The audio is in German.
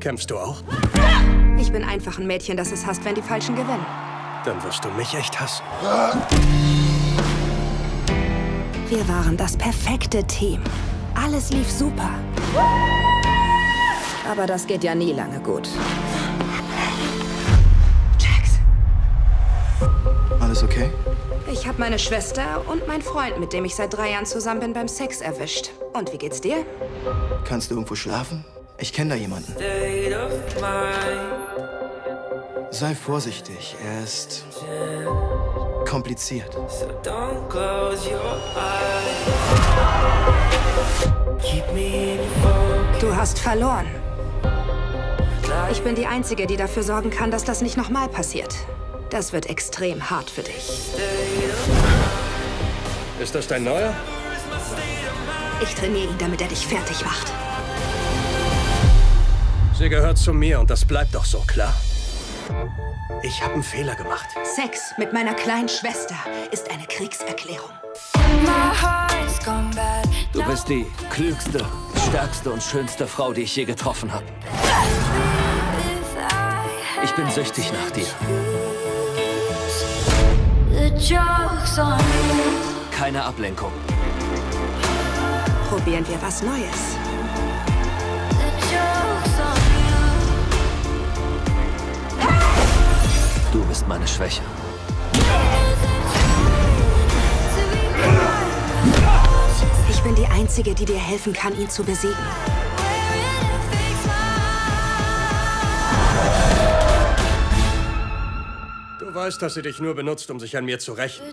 Kämpfst du auch? Ich bin einfach ein Mädchen, das es hasst, wenn die Falschen gewinnen. Dann wirst du mich echt hassen. Wir waren das perfekte Team. Alles lief super. Aber das geht ja nie lange gut. Jax. Alles okay? Ich habe meine Schwester und meinen Freund, mit dem ich seit 3 Jahren zusammen bin, beim Sex erwischt. Und wie geht's dir? Kannst du irgendwo schlafen? Ich kenne da jemanden. Sei vorsichtig, er ist kompliziert. Du hast verloren. Ich bin die Einzige, die dafür sorgen kann, dass das nicht nochmal passiert. Das wird extrem hart für dich. Ist das dein Neuer? Ich trainiere ihn, damit er dich fertig macht. Sie gehört zu mir und das bleibt doch so, klar? Ich habe einen Fehler gemacht. Sex mit meiner kleinen Schwester ist eine Kriegserklärung. Du bist die klügste, stärkste und schönste Frau, die ich je getroffen habe. Ich bin süchtig nach dir. Keine Ablenkung. Probieren wir was Neues. Du bist meine Schwäche. Ich bin die Einzige, die dir helfen kann, ihn zu besiegen. Du weißt, dass sie dich nur benutzt, um sich an mir zu rächen.